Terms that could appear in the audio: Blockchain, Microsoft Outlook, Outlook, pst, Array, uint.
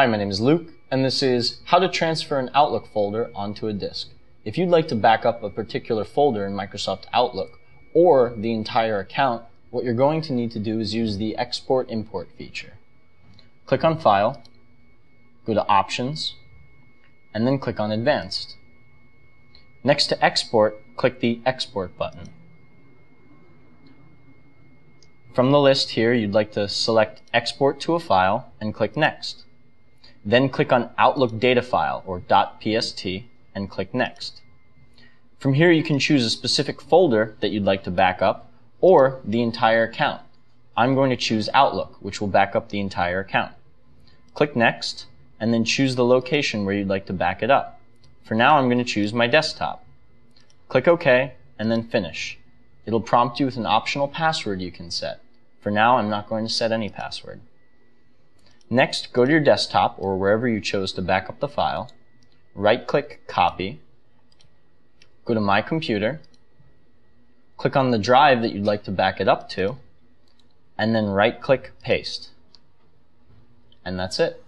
Hi, my name is Luke, and this is how to transfer an Outlook folder onto a disk. If you'd like to back up a particular folder in Microsoft Outlook or the entire account, what you're going to need to do is use the Export/Import feature. Click on File, go to Options, and then click on Advanced. Next to Export, click the Export button. From the list here, you'd like to select Export to a File and click Next. Then click on Outlook Data File, or .pst, and click Next. From here you can choose a specific folder that you'd like to back up, or the entire account. I'm going to choose Outlook, which will back up the entire account. Click Next, and then choose the location where you'd like to back it up. For now I'm going to choose my desktop. Click OK, and then Finish. It'll prompt you with an optional password you can set. For now I'm not going to set any password. Next, go to your desktop or wherever you chose to back up the file, right-click Copy, go to My Computer, click on the drive that you'd like to back it up to, and then right-click Paste. And that's it.